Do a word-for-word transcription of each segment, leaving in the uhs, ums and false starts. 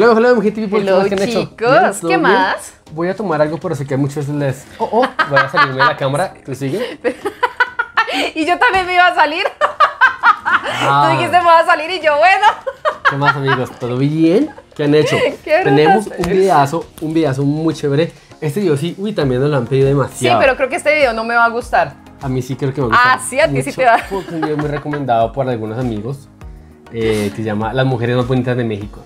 Hello, hello, mi gente, people. Hello, ¿qué han hecho? Chicos, ¿qué más? Bien? Voy a tomar algo, pero sé que muchas veces les... Oh, oh, voy a salirme de la cámara. ¿Tú sigues? Y yo también me iba a salir. Ah. Tú dijiste me vas a salir y yo, bueno. ¿Qué más, amigos? ¿Todo bien? ¿Qué han hecho? ¿Qué Tenemos un videazo, un videazo muy chévere. Este video sí, uy, también nos lo han pedido demasiado. Sí, pero creo que este video no me va a gustar. A mí sí creo que me va a gustar. Ah, sí, a ti sí te va. Es un video muy recomendado por algunos amigos eh, que se llama Las Mujeres Más Bonitas de México.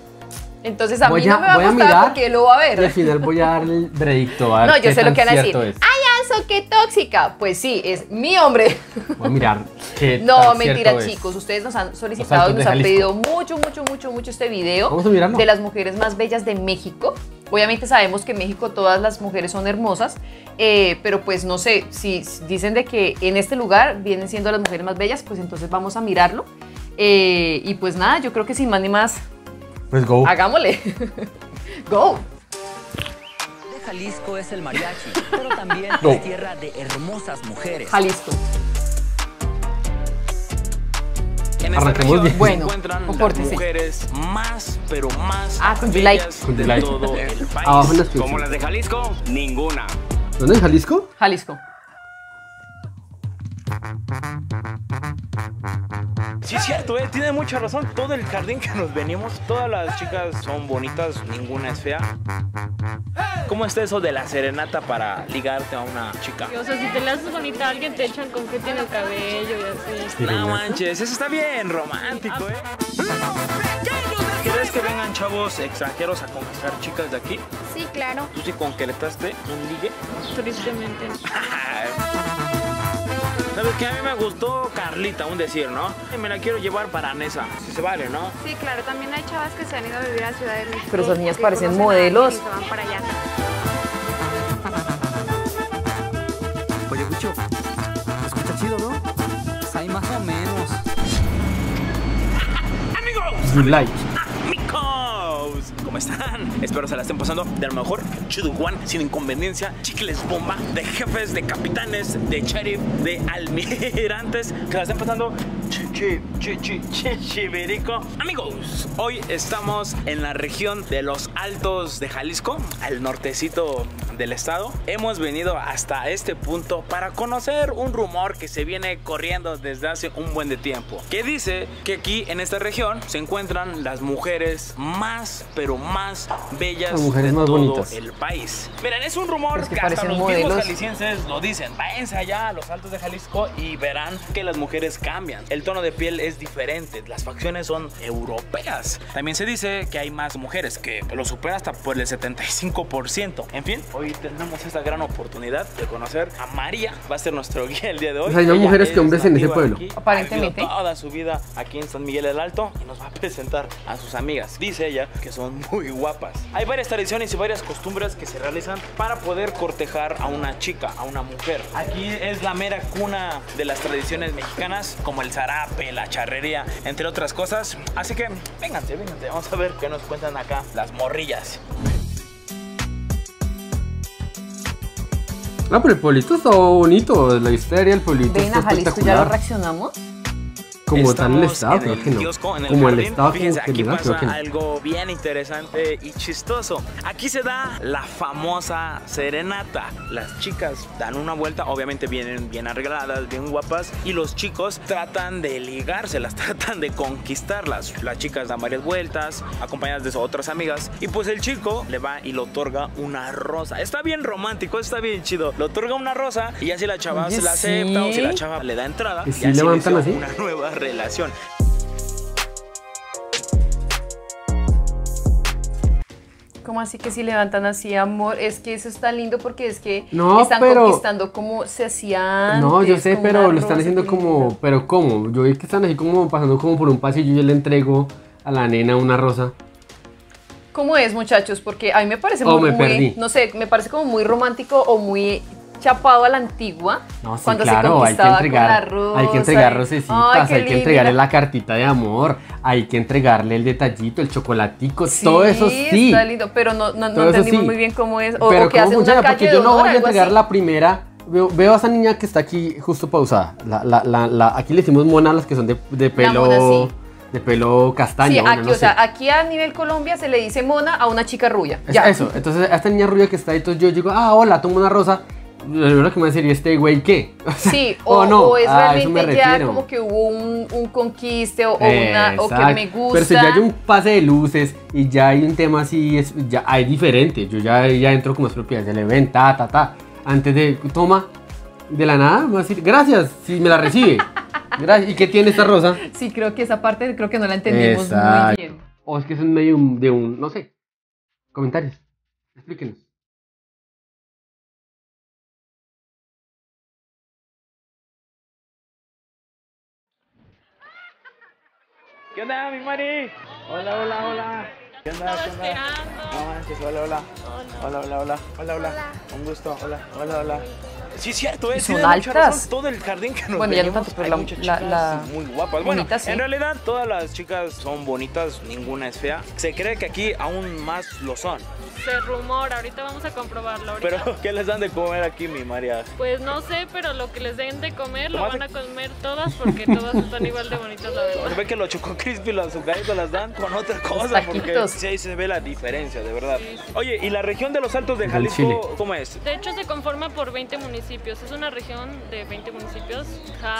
Entonces a voy mí no a, me va a gustar porque lo va a ver. Y al final voy a darle el veredicto. No, yo sé lo que van a decir. Es. ¡Ay, Anso, qué tóxica! Pues sí, es mi hombre. Voy a mirar qué No, mentira, chicos. Es. Ustedes nos han solicitado y nos han pedido mucho, mucho, mucho, mucho este video. Vamos a mirarlo. De las mujeres más bellas de México. Obviamente sabemos que en México todas las mujeres son hermosas, eh, pero pues no sé, si dicen de que en este lugar vienen siendo las mujeres más bellas, pues entonces vamos a mirarlo. Eh, y pues nada, yo creo que sin más ni más... Pues go. Hagámosle. Go. De Jalisco es el mariachi, pero también go. Es tierra de hermosas mujeres. Jalisco. En esta región se encuentran las mujeres más, pero más ah, con Yulay. Con Yulay. De todo el país. Ah, como las de Jalisco, ninguna. ¿Dónde es Jalisco? Jalisco. Sí, es cierto, ¿eh? Tiene mucha razón. Todo el jardín que nos venimos, todas las chicas son bonitas, ninguna es fea. ¿Cómo está eso de la serenata para ligarte a una chica? O sea, si te le haces bonita a alguien, te echan confeti en el cabello y así. No manches, eso está bien romántico, ¿eh? ¿Crees que vengan chavos extranjeros a conquistar chicas de aquí? Sí, claro. ¿Tú sí conquistaste un ligue? Tristemente. ¿Sabes qué? A mí me gustó Carlita, un decir, ¿no? Me la quiero llevar para Nesa, si se vale, ¿no? Sí, claro, también hay chavas que se han ido a vivir a Ciudad de México. Pero esas niñas parecen modelos. Se van para allá. Oye, Cucho, escucha chido, ¿no? Hay más o menos. ¡Amigos! Like. ¡Amigos! ¿Cómo están? Espero se la estén pasando de lo mejor. Chuduguan, sin inconveniencia, chicles bomba, de jefes, de capitanes, de sheriff, de almirantes. Que la estén pasando chichi, chichi, chichiberico. Amigos, hoy estamos en la región de Los Altos de Jalisco, al nortecito del estado. Hemos venido hasta este punto para conocer un rumor que se viene corriendo desde hace un buen de tiempo, que dice que aquí en esta región se encuentran las mujeres más, pero más bellas de todo el país. Miren, es un rumor es que, que hasta los modelos. mismos jaliscienses lo dicen. Váyanse allá a Los Altos de Jalisco y verán que las mujeres cambian. El tono de piel es diferente, las facciones son europeas. También se dice que hay más mujeres, que lo supera hasta por el setenta y cinco por ciento. En fin, hoy tenemos esta gran oportunidad de conocer a María. Va a ser nuestro guía el día de hoy. O sea, hay más mujeres que hombres en ese pueblo. Aquí, aparentemente. Ha vivido toda su vida aquí en San Miguel del Alto y nos va a presentar a sus amigas. Dice ella que son muy guapas. Hay varias tradiciones y varias costumbres que se realizan para poder cortejar a una chica, a una mujer. Aquí es la mera cuna de las tradiciones mexicanas, como el zarape, la charrería, entre otras cosas. Así que vénganse, vénganse. Vamos a ver qué nos cuentan acá las morrillas. Ah, pero el pueblito está bonito, la histeria, el pueblito está espectacular. ¿Ya lo reaccionamos? Como tal el estado, creo que no. Como el estado, fíjense, aquí pasa algo bien interesante y chistoso. Aquí se da la famosa serenata. Las chicas dan una vuelta, obviamente vienen bien arregladas, bien guapas, y los chicos tratan de ligárselas, tratan de conquistarlas. Las chicas dan varias vueltas, acompañadas de sus otras amigas, y pues el chico le va y le otorga una rosa. Está bien romántico, está bien chido. Le otorga una rosa y así la chava se la acepta, o si la chava le da entrada, y así levantan así una nueva relación. ¿Cómo así que si levantan así, amor? Es que eso está lindo porque es que no, están pero, conquistando como se hacían. No, yo sé, pero lo están haciendo como, pero ¿cómo? Yo vi que están así como pasando como por un pasillo y yo le entrego a la nena una rosa. ¿Cómo es, muchachos? Porque a mí me parece oh, muy, me perdí. no sé, me parece como muy romántico o muy chapado a la antigua, no, sí, cuando claro, se conquistaba hay que entregar, con la rosa, hay que entregar rosecitas, hay que entregarle la cartita de amor, hay que entregarle el detallito, el chocolatico, sí, todo eso sí. Está lindo, pero no, no, no entendimos sí. muy bien cómo es, o, pero o que hacen una calle porque de honor, yo no voy a entregar así. La primera, veo, veo a esa niña que está aquí justo pausada, la, la, la, la, aquí le decimos mona a las que son de, de pelo... La mona, sí. de pelo castaño. Sí, bueno, aquí, no o sé. sea, aquí a nivel Colombia se le dice mona a una chica rubia. Es ya. Eso, entonces a esta niña rubia que está ahí, entonces yo digo, ah, hola, tomo una rosa. Lo primero que me va a decir, ¿y este güey qué? O sea, sí, o, o, no. o es ah, realmente ya como que hubo un, un conquiste o, o, una, o que me gusta. Pero si ya hay un pase de luces y ya hay un tema así, es, ya hay diferente. Yo ya, ya entro como es propiedad del evento, ta, ta, ta. Antes de, toma, de la nada, me va a decir, gracias, si me la recibe. Gracias. ¿Y qué tiene esta rosa? Sí, creo que esa parte creo que no la entendimos Exacto. muy bien. O es que es en medio de un, no sé, comentarios. Explíquenos. ¿Qué onda, mi Mari? Hola, hola, hola. ¿Qué onda? ¿Qué onda? No manches, hola, hola. Hola, hola, hola. Hola, hola. Un gusto. Hola, hola, hola. Sí, es cierto, es Son altas. Todo el jardín que nos Bueno, ya no tanto, pero la, la... muy guapas. Bueno, bonita, sí. En realidad todas las chicas son bonitas, ninguna es fea. Se cree que aquí aún más lo son. Se rumora, ahorita vamos a comprobarlo. Ahorita. Pero, ¿qué les dan de comer aquí, mi María? Pues no sé, pero lo que les den de comer lo van a comer todas porque todas están igual de bonitas, la verdad. Se ve que los Choco Crispy y los azucaritos las dan con otra cosa porque sí, se ve la diferencia, de verdad. Sí, sí. Oye, ¿y la región de Los Altos de Jalisco cómo es? De hecho, se conforma por veinte municipios. Es una región de veinte municipios,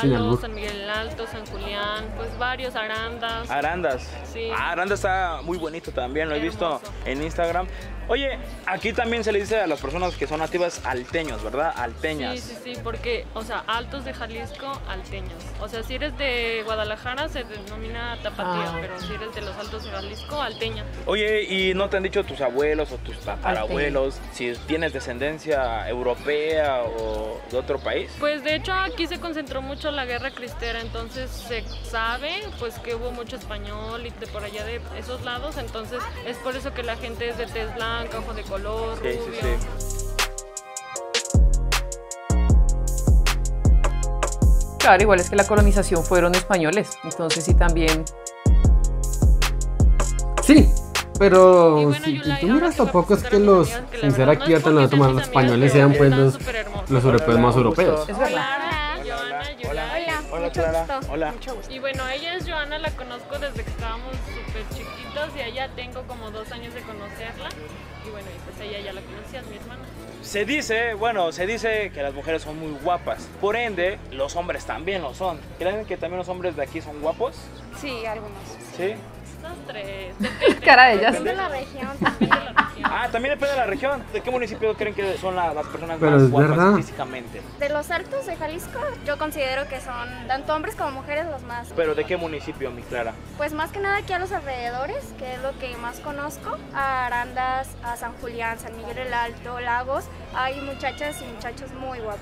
Lagos, San Miguel del Alto, San Julián, pues varios, Arandas. Arandas. Sí. Ah, Arandas está muy bonito también, lo he visto en Instagram. Oye, aquí también se le dice a las personas que son nativas alteños, ¿verdad? Alteñas. Sí, sí, sí, porque, o sea, Altos de Jalisco, alteños. O sea, si eres de Guadalajara se denomina tapatía, ah. pero si eres de los Altos de Jalisco, alteña. Oye, ¿y no te han dicho tus abuelos o tus tatarabuelos Alteño. si tienes descendencia europea o de otro país? Pues de hecho aquí se concentró mucho la guerra cristera, entonces se sabe pues que hubo mucho español y de por allá de esos lados, entonces es por eso que la gente es de tez blanca, ojo de color, sí, rubio. Sí, sí. Claro, igual es que la colonización fueron españoles, entonces sí también. Sí, pero bueno, si Yulay, tú miras tampoco es que los, que sin ser aquí, hasta los españoles sean pues los, los europeos más europeos. Es verdad. Hola, Clara. Hola. Mucho gusto. Y bueno, ella es Joana, la conozco desde que estábamos súper chiquitos y allá tengo como dos años de conocerla. Y bueno, y pues ella ya la conocía, mi hermana. Se dice, bueno, se dice que las mujeres son muy guapas. Por ende, los hombres también lo son. ¿Creen que también los hombres de aquí son guapos? Sí, algunos. ¿Sí? Dos, tres. Depende. Cara de ellas. Depende de la región. Depende de la región. Ah, también depende de la región. ¿De qué municipio creen que son la, las personas Pero más guapas verdad. físicamente? De Los Altos de Jalisco, yo considero que son tanto hombres como mujeres los más. ¿Pero de qué municipio, mi Clara? Pues más que nada aquí a los alrededores, que es lo que más conozco. A Arandas, a San Julián, San Miguel del Alto, Lagos. Hay muchachas y muchachos muy guapos.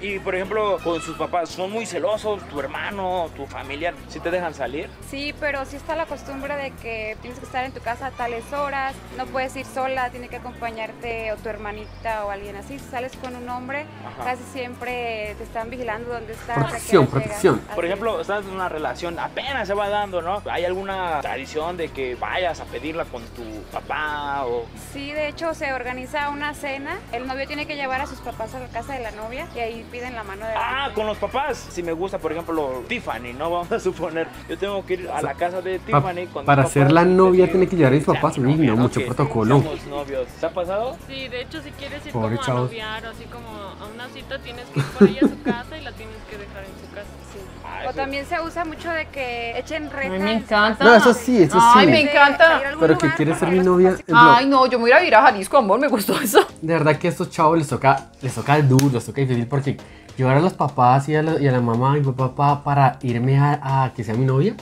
Y por ejemplo, con sus papás, ¿son muy celosos? ¿Tu hermano, tu familiar, si ¿sí te dejan salir? Sí, pero sí está la costumbre de de que tienes que estar en tu casa a tales horas, no puedes ir sola, tiene que acompañarte o tu hermanita o alguien así. Si sales con un hombre, Ajá. casi siempre te están vigilando dónde estás. Protección, protección. Por ejemplo, estás en una relación, apenas se va dando, ¿no? ¿Hay alguna tradición de que vayas a pedirla con tu papá o...? Sí, de hecho, se organiza una cena. El novio tiene que llevar a sus papás a la casa de la novia y ahí piden la mano de la Ah, novia. Con los papás. Si me gusta, por ejemplo, Tiffany, ¿no? Vamos a suponer, yo tengo que ir a la casa de Tiffany con Para ser la novia tiene que llevar a mis papás, no, no, mucho okay. protocolo. Novios. ¿Se ha pasado? Sí, de hecho si quieres ir Pobre como chavos. a noviar o así como a una cita tienes que ir por ella a su casa y la tienes que dejar en su casa. Sí. Ah, o también es. se usa mucho de que echen retas. Ay, me encanta. No, eso sí, eso sí. Ay, me encanta. Pero que quieres ser mi novia. Ay, no, yo me voy a ir a vivir a Jalisco, amor, me gustó eso. De verdad que a estos chavos les toca, les toca duro, les toca difícil porque llevar a los papás y a la, y a la mamá y papá para irme a, a que sea mi novia.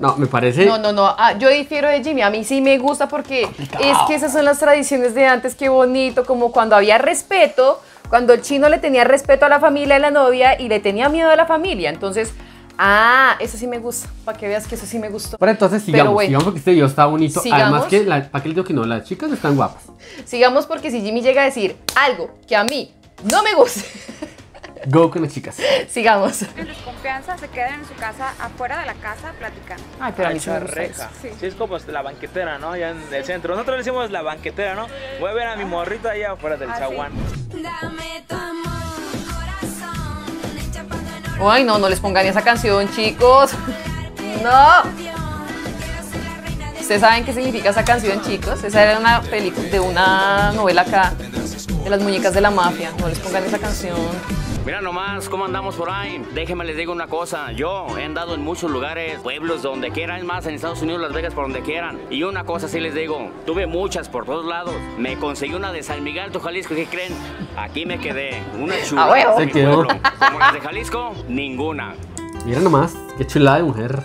No, me parece... No, no, no, ah, yo difiero de Jimmy, a mí sí me gusta porque complicado. es que esas son las tradiciones de antes, qué bonito, como cuando había respeto, cuando el chino le tenía respeto a la familia de la novia y le tenía miedo a la familia, entonces, ah, eso sí me gusta, para que veas que eso sí me gustó. Pero entonces sigamos, Pero bueno, sigamos porque este video está bonito, sigamos, además que, la, ¿para qué les digo que no? Las chicas están guapas. Sigamos porque si Jimmy llega a decir algo que a mí no me guste... Go con las chicas. Sigamos. En desconfianza se quedan en su casa, afuera de la casa, platicando. Ay, pero a mí se me gusta eso. Sí. sí, es como la banquetera, ¿no? Allá en sí. el centro. Nosotros le decimos la banquetera, ¿no? Voy a ver a mi morrita allá afuera del ah, zaguán. Sí. Dame tu amor, corazón. Ay, no, no les pongan esa canción, chicos. No. ¿Ustedes saben qué significa esa canción, chicos? Esa era una película de una novela acá, de las muñecas de la mafia. No les pongan esa canción. Mira nomás cómo andamos por ahí. Déjenme les digo una cosa. Yo he andado en muchos lugares, pueblos, donde quieran. Es más, en Estados Unidos, Las Vegas, por donde quieran. Y una cosa sí les digo. Tuve muchas por todos lados. Me conseguí una de San Miguel del Alto, Jalisco. ¿Qué creen? Aquí me quedé. Una chula. Ah, bueno. Se quedó. Como las de Jalisco, ninguna. Mira nomás. Qué chulada de mujer.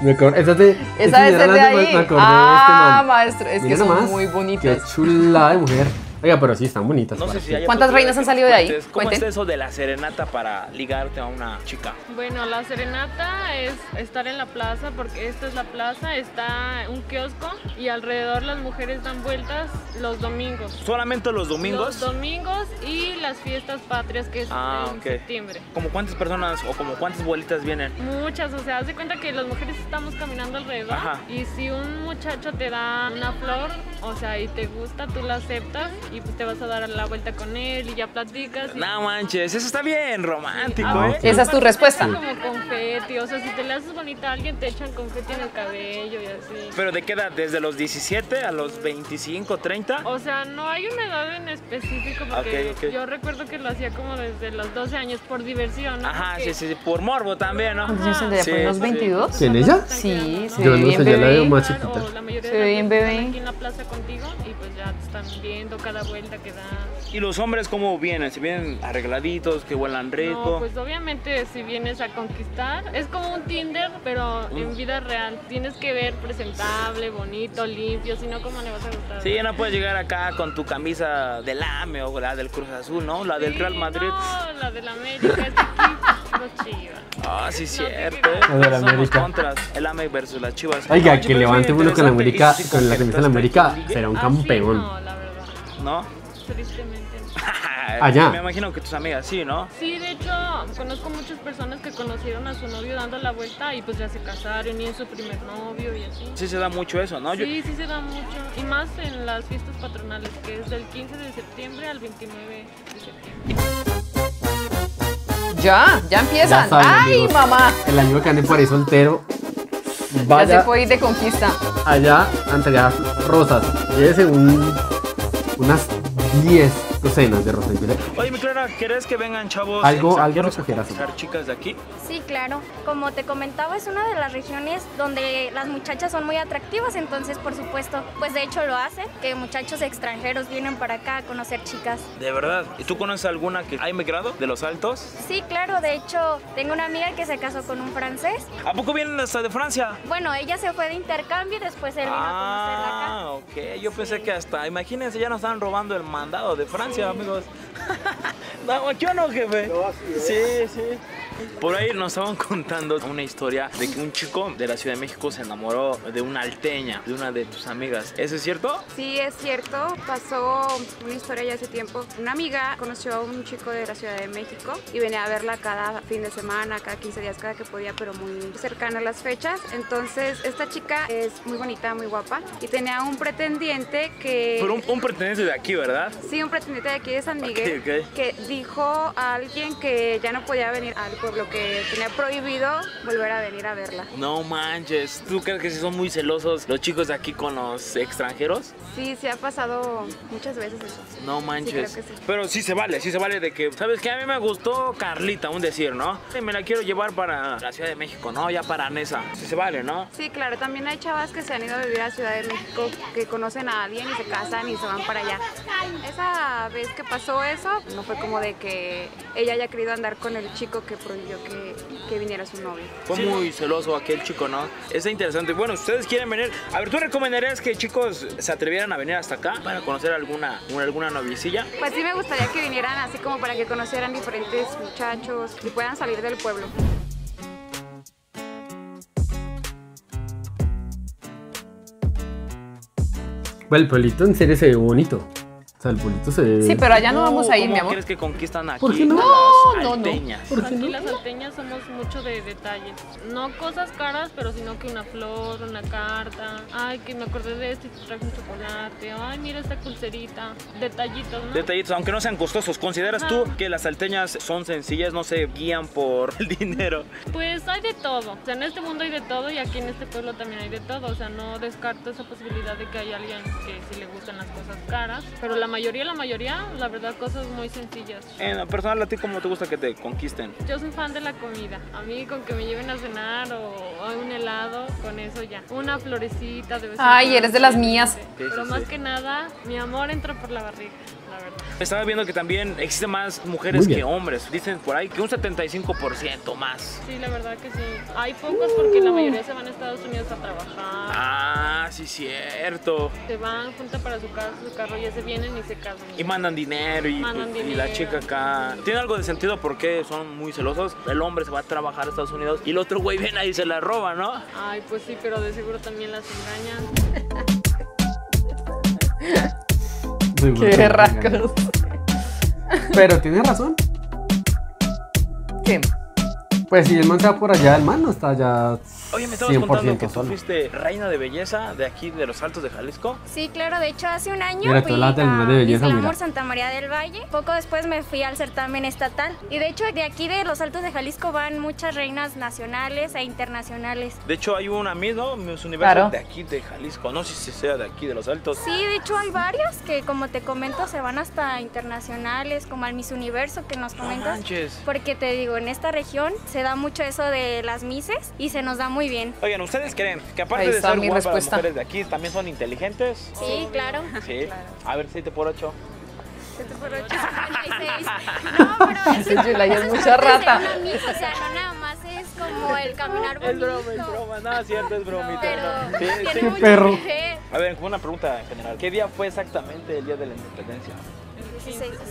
Me esa de, esa esa es de ahí. Me ah, de este man. Maestro. Es Mira que son nomás. Muy bonitas. Qué chulada de mujer. Oiga, pero sí, están bonitas. No sé si ¿Cuántas reinas han salido de ahí? ¿Cómo Cuenten? Es eso de la serenata para ligarte a una chica? Bueno, la serenata es estar en la plaza, porque esta es la plaza, está un kiosco y alrededor las mujeres dan vueltas los domingos. ¿Solamente los domingos? Los domingos y las fiestas patrias, que es ah, en okay. septiembre. ¿Como cuántas personas o como cuántas bolitas vienen? Muchas, o sea, haz de cuenta que las mujeres estamos caminando alrededor. Ajá. Y si un muchacho te da una flor, o sea, y te gusta, tú la aceptas. Y pues te vas a dar la vuelta con él y ya platicas. Y... No manches, eso está bien romántico, sí. ¿eh? Esa es tu respuesta. Te echan como confeti, o sea, si te le haces bonita a alguien, te echan confeti en el cabello y así. ¿Pero de qué edad? ¿Desde los diecisiete a los veinticinco, treinta? O sea, no hay una edad en específico, porque okay, okay. yo recuerdo que lo hacía como desde los doce años por diversión, ¿no? Ajá, porque... sí, sí, por morbo también, ¿no? Yo saldría por unos veintidós. ¿Quién, ella? Sí, sí. Yo no sé, ya la veo más chiquita. Se ve bien bebé. Aquí en la plaza contigo y pues ya te están viendo cada la vuelta que da. ¿Y los hombres cómo vienen? ¿Si vienen arregladitos, que huelan rico? No, pues obviamente si vienes a conquistar, es como un Tinder, pero uh. en vida real. Tienes que ver presentable, bonito, limpio, si no, ¿cómo le vas a gustar? Sí, no puedes llegar acá con tu camisa del A M E o la del Cruz Azul, ¿no? La del sí, Real Madrid. No, la del América, es aquí, los Chivas. Ah, sí, no, cierto. La del América. Contras, el A M E versus las Chivas. Oiga, no, que levante uno con la América, sí, con la camisa de la América, será un ah, campeón. Sí, no, la verdad. ¿No? Tristemente no. Allá. Me imagino que tus amigas sí, ¿no? Sí, de hecho, conozco muchas personas que conocieron a su novio dando la vuelta y pues ya se casaron y es su primer novio y así. Sí se da mucho eso, ¿no? Sí, Yo... sí se da mucho. Y más en las fiestas patronales, que es del quince de septiembre al veintinueve de septiembre. Ya, ya empiezan. Ya saben, ¡ay, amigos, mamá! El año que ande por ahí soltero. Vaya, ya se fue ir de conquista. Allá, ante las rosas. Llévese un... unas diez docenas de rosas. Oye, mi Clara, ¿querés que vengan chavos? Algo, algo recogerás. ¿Chicas de aquí? Sí, claro. Como te comentaba, es una de las regiones donde las muchachas son muy atractivas, entonces, por supuesto, pues de hecho lo hacen, que muchachos extranjeros vienen para acá a conocer chicas. ¿De verdad? ¿Y tú conoces alguna que ha emigrado de Los Altos? Sí, claro. De hecho, tengo una amiga que se casó con un francés. ¿A poco vienen hasta de Francia? Bueno, ella se fue de intercambio y después él vino ah, a conocerla acá. Ah, ok. Yo sí. pensé que hasta, imagínense, ya nos están robando el mandado de Francia, sí. amigos. ¿Qué o no, jefe? No, sí, ¿eh? sí, sí. Por ahí nos estaban contando una historia de que un chico de la Ciudad de México se enamoró de una alteña, de una de tus amigas. ¿Eso es cierto? Sí, es cierto. Pasó una historia ya hace tiempo. Una amiga conoció a un chico de la Ciudad de México y venía a verla cada fin de semana, cada quince días, cada que podía, pero muy cercana a las fechas. Entonces, esta chica es muy bonita, muy guapa y tenía un pretendiente que... Pero un, un pretendiente de aquí, ¿verdad? Sí, un pretendiente de aquí de San Miguel. Okay, okay. Que dijo a alguien que ya no podía venir al pueblo, que tenía prohibido volver a venir a verla. No manches, ¿tú crees que sí son muy celosos los chicos de aquí con los extranjeros? Sí, sí ha pasado muchas veces eso. No manches, sí, creo que sí. Pero sí se vale, sí se vale de que, ¿sabes qué? A mí me gustó Carlita, un decir, ¿no? Y me la quiero llevar para la Ciudad de México, ¿no? Ya para Nesa, sí se vale, ¿no? Sí, claro, también hay chavas que se han ido a vivir a Ciudad de México, que conocen a alguien y se casan y se van para allá. Esa vez que pasó eso, no fue como de que ella haya querido andar con el chico que prohibió que, que viniera su novio. Fue sí. muy celoso aquel chico, ¿no? Está interesante. Bueno, si ustedes quieren venir, a ver, ¿tú recomendarías que chicos se atrevieran a venir hasta acá para conocer alguna, alguna noviecilla? Pues sí me gustaría que vinieran así como para que conocieran diferentes muchachos y puedan salir del pueblo. Bueno, el pueblito en serio se ve bonito. O sea, el pueblito se... Sí, pero allá no, no vamos a ir, mi amor. ¿Crees que conquistan aquí? ¿Por qué no? Las no, alteñas. No, no. ¿Por qué aquí no? Las alteñas somos mucho de detalles. No cosas caras, pero sino que una flor, una carta. Ay, que me acordé de esto y te traje un chocolate. Ay, mira esta pulserita. Detallitos, ¿no? Detallitos, aunque no sean costosos. ¿Consideras Ajá. tú que las alteñas son sencillas, no se guían por el dinero? Pues hay de todo. O sea, en este mundo hay de todo y aquí en este pueblo también hay de todo. O sea, no descarto esa posibilidad de que hay alguien que sí le gustan las cosas caras. Pero la mayoría, la mayoría, la verdad, cosas muy sencillas. En lo personal, ¿a ti cómo te gusta que te conquisten? Yo soy fan de la comida. A mí con que me lleven a cenar o, o un helado, con eso ya. Una florecita de vez en cuando. Ay, eres de las mías. Sí, sí, pero sí, más sí. que nada, mi amor entra por la barriga. La verdad. Estaba viendo que también existen más mujeres que hombres. Dicen por ahí que un setenta y cinco por ciento más. Sí, la verdad que sí. Hay pocos porque la mayoría se van a Estados Unidos a trabajar. Ah, sí, cierto. Se van, juntan para su casa, su carro, ya se vienen y se casan. Y mandan dinero y, mandan pues, dinero. y la chica acá. Tiene algo de sentido porque son muy celosos. El hombre se va a trabajar a Estados Unidos y el otro güey viene ahí y se la roba, ¿no? Ay, pues sí, pero de seguro también las engañan. Qué rascos. Pero tienes razón. ¿Qué? Pues si el man está por allá, el man no está allá. Oye, me estabas contando que tú fuiste reina de belleza de aquí, de Los Altos de Jalisco. Sí, claro, de hecho hace un año mira, fui la a de belleza, Miss Glamour, Santa María del Valle. Poco después me fui al certamen estatal. Y de hecho de aquí de Los Altos de Jalisco van muchas reinas nacionales e internacionales. De hecho hay una Miss, ¿no? Miss Universo claro. de aquí de Jalisco, no sé si sea de aquí de Los Altos. Sí, de hecho hay varios que como te comento se van hasta internacionales, como al Miss Universo que nos comentas. No manches. Porque te digo, en esta región se da mucho eso de las misses y se nos da mucho. Muy bien. Oigan, ¿ustedes creen que aparte de ser guapas las mujeres de aquí también son inteligentes? Sí, claro. Sí. Claro. A ver, siete por ocho. siete por ocho, cincuenta y seis. No, pero eso, es, Yulay, eso es mucha rata. Amigo, o sea, no nada más es como el caminar bonito. Es broma, es broma. No, cierto, es bromita. No, pero no. Sí, sí, sí, perro. A ver, una pregunta en general. ¿Qué día fue exactamente el día de la independencia? El dieciséis de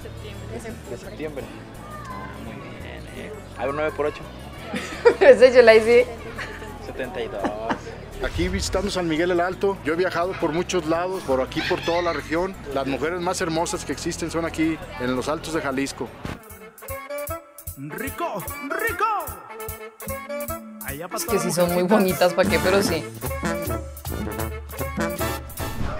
septiembre. De septiembre. Muy bien. Eh. A ver, nueve por ocho. Ese Yulay sí. setenta y dos. Aquí visitando San Miguel del Alto, yo he viajado por muchos lados, por aquí, por toda la región. Las mujeres más hermosas que existen son aquí, en Los Altos de Jalisco. ¡Rico! ¡Rico! Allá es que sí son muy bonitas, ¿para qué? Pero sí.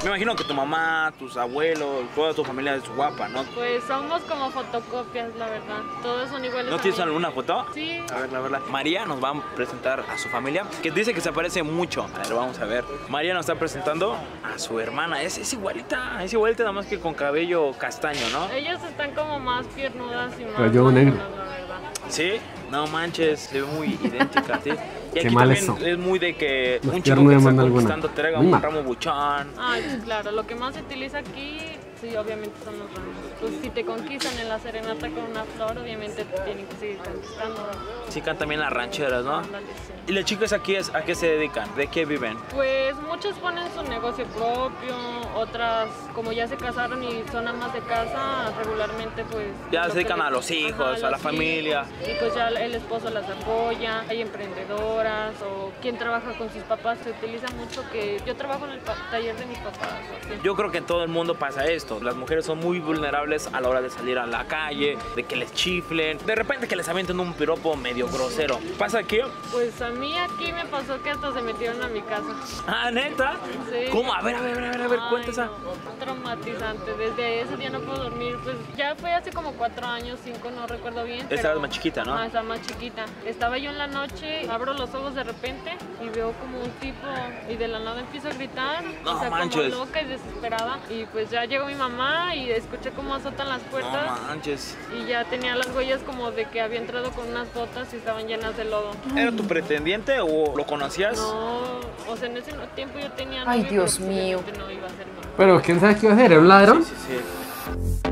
Me imagino que tu mamá, tus abuelos, toda tu familia es guapa, ¿no? Pues somos como fotocopias, la verdad. Todos son iguales. ¿No tienes alguna foto? Sí. A ver, la verdad. María nos va a presentar a su familia, que dice que se parece mucho. A ver, vamos a ver. María nos está presentando a su hermana. Es, es igualita, es igualita, nada más que con cabello castaño, ¿no? Ellas están como más piernudas y más... Cabello negro. La verdad. ¿Sí? No manches, se ve muy idéntica, ¿sí? Y aquí también eso. Es muy de que los un chico que está conquistando te traiga un ramo buchán. Ay, pues claro, lo que más se utiliza aquí, sí, obviamente son los ramos. Pues si te conquistan en la serenata con una flor, obviamente te tienen que seguir conquistando. Sí, cantan también las rancheras, ¿no? Ándale, sí. ¿Y las chicas aquí es, a qué se dedican? ¿De qué viven? Pues muchas ponen su negocio propio, otras como ya se casaron y son amas de casa, regularmente pues... Ya se dedican a los hijos, ajá, a, los a la familia. Hijos, y pues ya el esposo las apoya, hay emprendedoras o quien trabaja con sus papás, se utiliza mucho que... Yo trabajo en el taller de mis papás. ¿Sí? Yo creo que en todo el mundo pasa esto, las mujeres son muy vulnerables a la hora de salir a la calle, de que les chiflen, de repente que les avienten un piropo medio grosero. ¿Pasa aquí? Pues a mí aquí me pasó que hasta se metieron a mi casa. ¿Ah, neta? Sí. ¿Cómo? A ver, a ver, a ver, a ver, cuéntesa. No, traumatizante. Desde ese día no puedo dormir. Pues ya fue hace como cuatro años, cinco, no recuerdo bien. Estabas más chiquita, ¿no? Ah, estaba más chiquita. Estaba yo en la noche, abro los ojos de repente y veo como un tipo y de la nada empiezo a gritar. No, o sea, manches. Como loca y desesperada. Y pues ya llegó mi mamá y escuché cómo azotan las puertas. No, manches. Y ya tenía las huellas como de que había entrado con unas botas y estaban llenas de lodo. ¿Era tu pretendiente o lo conocías? No, o sea, en ese tiempo yo tenía... Ay, Dios mío. No iba a ser nada. Pero ¿quién sabe qué iba a hacer? ¿Era un ladrón? Sí, sí, sí.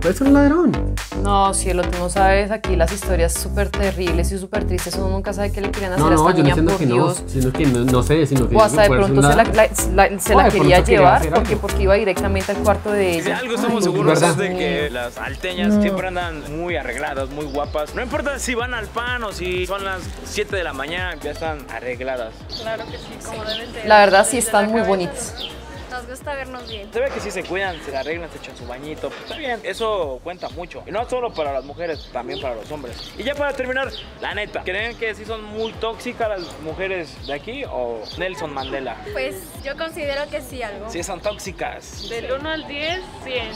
¿Puede ser un ladrón? No, cielo, tú no sabes, aquí las historias súper terribles y súper tristes, uno nunca sabe qué le querían hacer no, a esta no, niña, yo no por Dios. No, sino que no, no sé, sino que... O hasta de pronto se la, la, la, se Oye, la quería llevar, porque, porque iba directamente al cuarto de ella. Si algo estamos seguros es de que las alteñas no. siempre andan muy arregladas, muy guapas. No importa si van al pan o si son las siete de la mañana, ya están arregladas. Claro que sí, como deben ser. La verdad sí están muy bonitas. nos gusta vernos bien. Se ve que sí se cuidan, se la arreglan, se echan su bañito. Pues está bien, eso cuenta mucho. Y no solo para las mujeres, también para los hombres. Y ya para terminar, la neta, ¿creen que sí son muy tóxicas las mujeres de aquí o Nelson Mandela? Pues yo considero que sí algo. Sí son tóxicas. Del uno al diez, cien.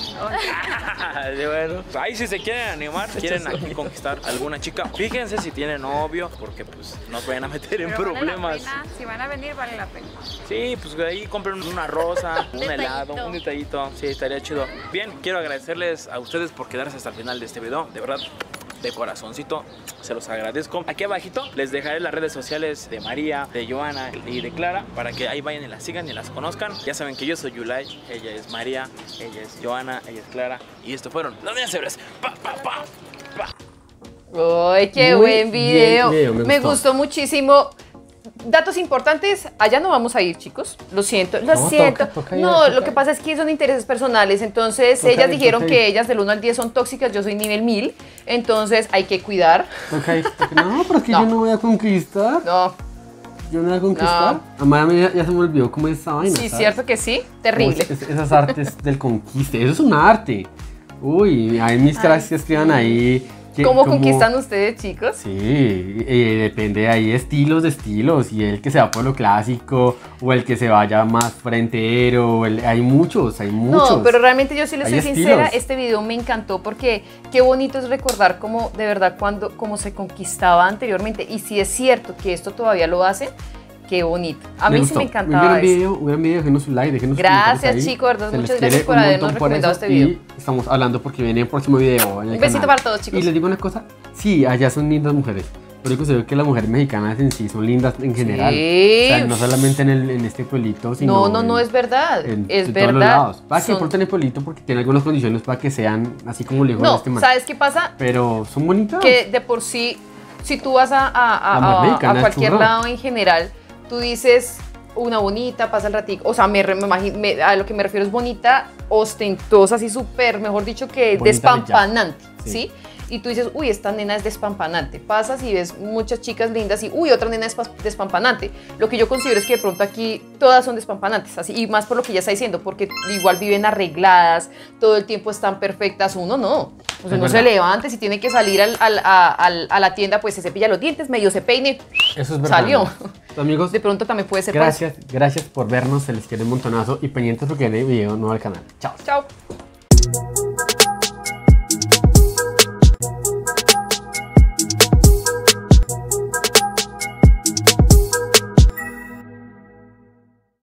Bueno, ahí si se quieren animar, quieren aquí conquistar a alguna chica, fíjense si tienen novio, porque pues no se vayan a meter en Pero problemas. Vale la pena. Si van a venir, vale la pena. Sí, pues de ahí compren una rosa, un helado, un detallito. Sí, estaría chido. Bien, quiero agradecerles a ustedes por quedarse hasta el final de este video. De verdad, de corazoncito, se los agradezco. Aquí abajito les dejaré las redes sociales de María, de Joana y de Clara, para que ahí vayan y las sigan y las conozcan. Ya saben que yo soy Yulay, ella es María, ella es Joana, ella es Clara. Y esto fueron Los Niños Héroes. Pa, pa, pa, pa. ¡Ay, qué Muy buen video! video me, me gustó. gustó muchísimo. Datos importantes, allá no vamos a ir, chicos. Lo siento, lo no, siento. Toca, toca, no, toca. Lo que pasa es que son intereses personales. Entonces, toca ellas ir, dijeron que ir. ellas del uno al diez son tóxicas. Yo soy nivel mil. Entonces, hay que cuidar. Toca ir, toca. No, pero es que no. yo no voy a conquistar. No. Yo no voy a conquistar. No. A mí ya, ya se me olvidó cómo es esa vaina. Sí, ¿sabes? Cierto que sí. Terrible. Es, es, esas artes del conquiste. Eso es un arte. Uy, hay mis caras que escriban ahí. ¿Cómo, ¿Cómo conquistan ustedes, chicos? Sí, eh, depende de ahí, estilos de estilos, y el que se va por lo clásico, o el que se vaya más frontero, el, hay muchos, hay muchos. No, pero realmente yo sí les soy estilos. sincera, este video me encantó, porque qué bonito es recordar cómo, de verdad, cuando, cómo se conquistaba anteriormente, y si es cierto que esto todavía lo hacen, qué bonito. A mí me sí gustó. me encantaba eso. Hubieran video, déjenos su like, déjenos su like. Gracias, chicos, verdad, muchas gracias por habernos recomendado este video. Y estamos hablando porque viene el próximo video. En el un besito canal. para todos, chicos. Y les digo una cosa, sí, allá son lindas mujeres. Pero yo considero que las mujeres mexicanas en sí son lindas en general. Sí. O sea, no solamente en, el, en este pueblito, sino... No, no, no, es verdad. En, es en verdad. todos los lados. Para que importan el pueblito porque tienen algunas condiciones para que sean así como lejos no, de este mar. ¿Sabes qué pasa? Pero son bonitas. Que de por sí, si tú vas a, a, a, a, a cualquier lado en general... Tú dices una bonita, pasa el ratico, o sea, me, me, me, a lo que me refiero es bonita, ostentosa, así súper, mejor dicho que bonita, despampanante, sí. ¿sí? Y tú dices, uy, esta nena es despampanante, pasas y ves muchas chicas lindas y, uy, otra nena es despampanante. Lo que yo considero es que de pronto aquí todas son despampanantes, así, y más por lo que ella está diciendo, porque igual viven arregladas, todo el tiempo están perfectas, uno no. Pues uno se levanta, si tiene que salir al, al, al, a la tienda, pues se cepilla los dientes, medio se peine, eso es verdad, salió. Amigos, de pronto también puede ser gracias, paso. Gracias por vernos, se les quiere un montonazo y pendientes porque viene video nuevo al canal. Chao. Chao.